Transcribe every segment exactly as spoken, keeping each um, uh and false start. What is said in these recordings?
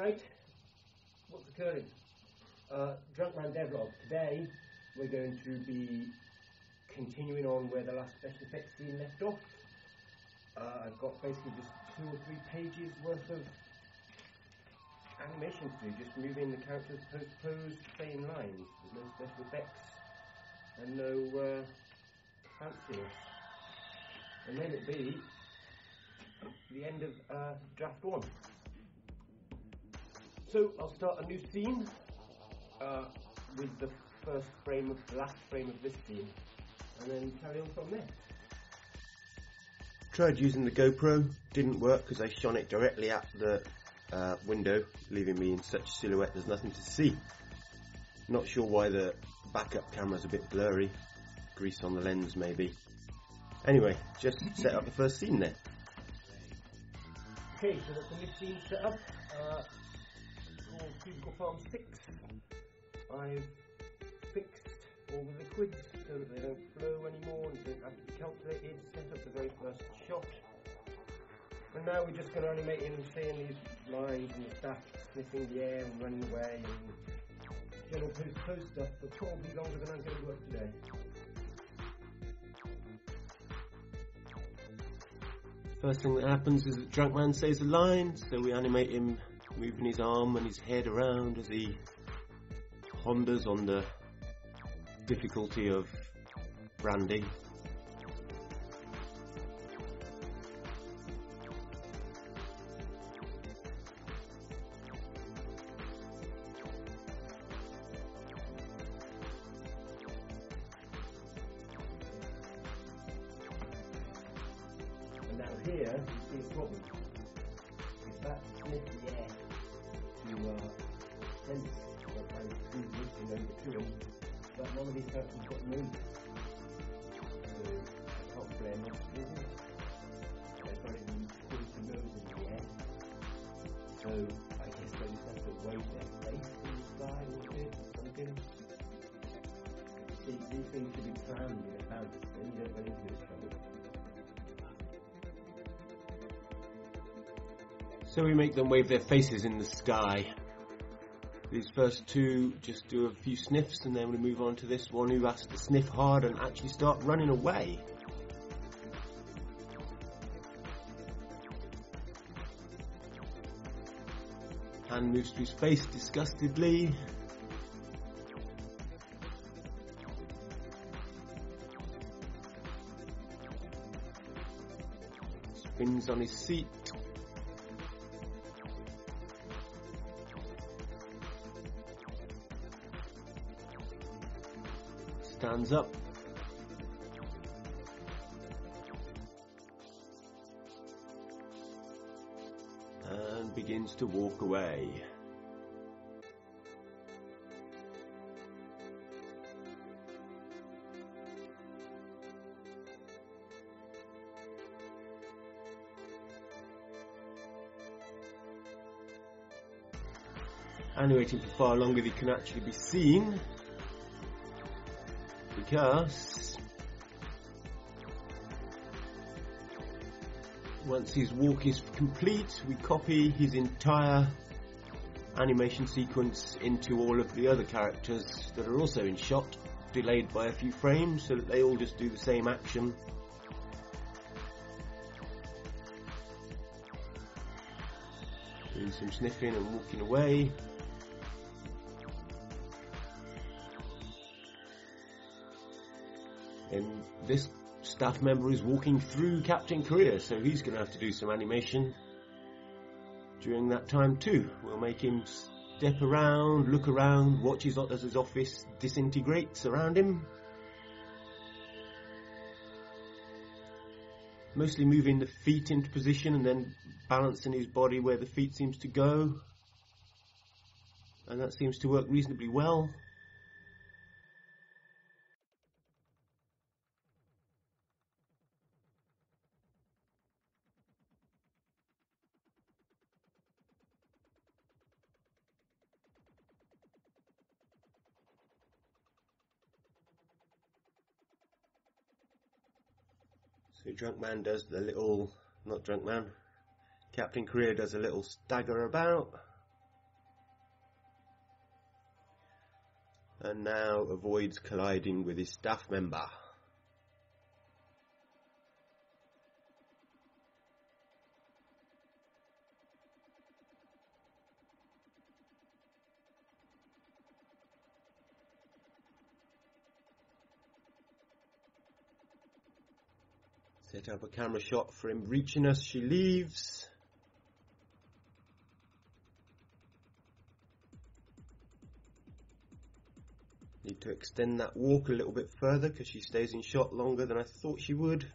Alright, what's occurring? Uh, Drunkman Devlog. Today we're going to be continuing on where the last special effects scene left off. Uh, I've got basically just two or three pages worth of animations to do, just moving the characters post-pose, same lines. There's no special effects and no uh, fanciness. And then it'll be the end of uh, draft one. So I'll start a new scene uh, with the first frame of the last frame of this scene, and then carry on from there. Tried using the GoPro, didn't work because I shone it directly at the uh, window, leaving me in such silhouette there's nothing to see. Not sure why the backup camera's a bit blurry, grease on the lens maybe. Anyway, just set up the first scene then. Okay, so that's the new scene set up. Uh, it's called Cube Farm Six. I've fixed all the liquids so that they don't flow anymore and don't have to be calculated. Set up the very first shot. And now we're just going to animate him saying these lines and the stuff, sniffing the air and running away and general post-post stuff for probably longer than I'm going to work today. First thing that happens is that Drunkman says a line, so we animate him moving his arm and his head around as he ponders on the difficulty of brandy. Now here, you see a problem. It's about to split the air to uh, sense what kind of food is going over to him, but none of these characters got moved. So I can't blame them. They've got it in the nose in the air. So I guess they just have to wave their face in the sky or something. See, these things should be planned in advance, then you don't run into this trouble. So we make them wave their faces in the sky. These first two just do a few sniffs, and then we move on to this one who has to sniff hard and actually start running away. Hand moves to his face disgustedly. Spins on his seat. Stands up. And begins to walk away. Animating for far longer than he can actually be seen, because once his walk is complete, we copy his entire animation sequence into all of the other characters that are also in shot, delayed by a few frames so that they all just do the same action. Doing some sniffing and walking away. And this staff member is walking through Captain Career, so he's going to have to do some animation during that time too. We'll make him step around, look around, watch his, as his office disintegrates around him. Mostly moving the feet into position and then balancing his body where the feet seems to go. And that seems to work reasonably well. So Drunkman does the little, not Drunkman, Captain Career does a little stagger about, and now avoids colliding with his staff member. Set up a camera shot for him reaching us. She leaves. Need to extend that walk a little bit further because she stays in shot longer than I thought she would.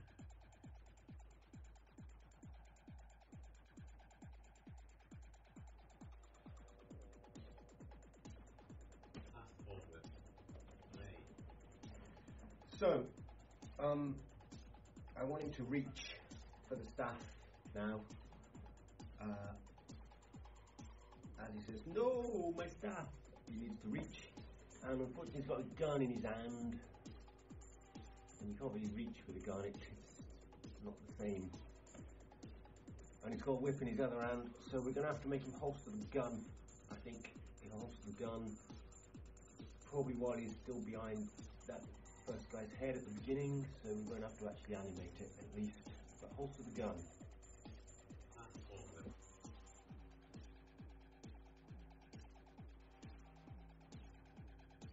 So, um... I want him to reach for the staff now, uh, and he says, no, my staff, he needs to reach, and unfortunately he's got a gun in his hand, and you can't really reach with a gun, it's not the same, and he's got a whip in his other hand, so we're going to have to make him holster the gun, I think, he'll holster the gun, probably while he's still behind that first guy's head at the beginning, so we won't have to actually animate it at least, but holster the gun.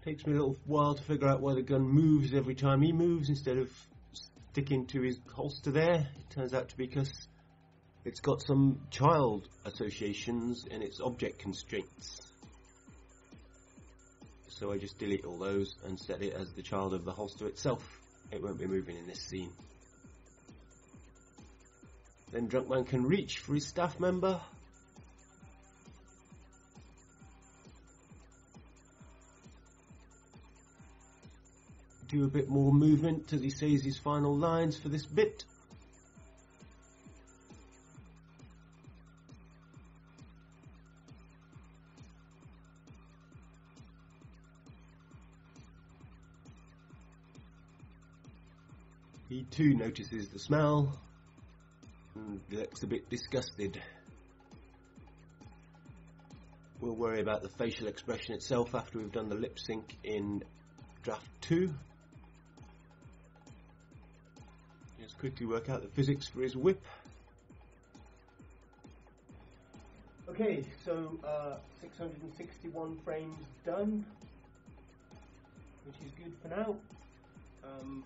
Takes me a little while to figure out why the gun moves every time he moves instead of sticking to his holster there. It turns out to be because it's got some child associations in its object constraints. So I just delete all those and set it as the child of the holster itself. It won't be moving in this scene. Then Drunkman can reach for his staff member. Do a bit more movement as he says his final lines for this bit. He too notices the smell and looks a bit disgusted. We'll worry about the facial expression itself after we've done the lip sync in draft two. Just quickly work out the physics for his whip. Okay, so uh, six hundred sixty-one frames done, which is good for now. Um,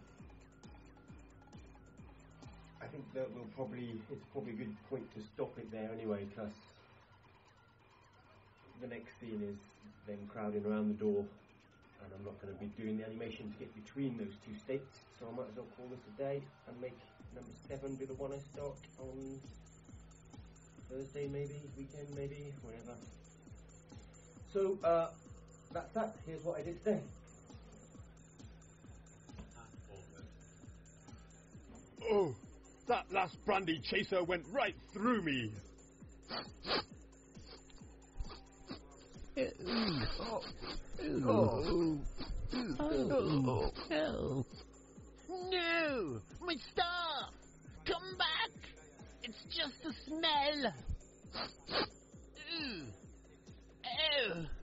I think that we'll probably, it's probably a good point to stop it there anyway, because the next scene is them crowding around the door, and I'm not going to be doing the animation to get between those two states, so I might as well call this a day and make number seven be the one I start on Thursday maybe, weekend maybe, whenever. So uh, that's that, here's what I did today. Oh! That last brandy chaser went right through me. Oh. Oh. Oh. Oh. No, my staff! Come back! It's just a smell. Oh.